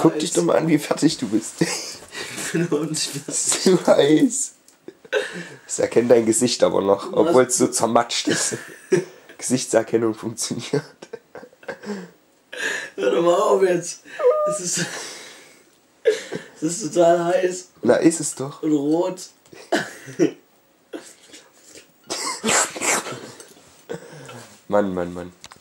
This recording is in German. Guck dich doch mal an, wie fertig du bist. Ich bin unschwierig. Du heiß. Das erkennt dein Gesicht aber noch, obwohl es so zermatscht ist. Gesichtserkennung funktioniert. Hör doch mal auf jetzt. Es ist total heiß. Na, ist es doch. Und rot. Mann, Mann, Mann.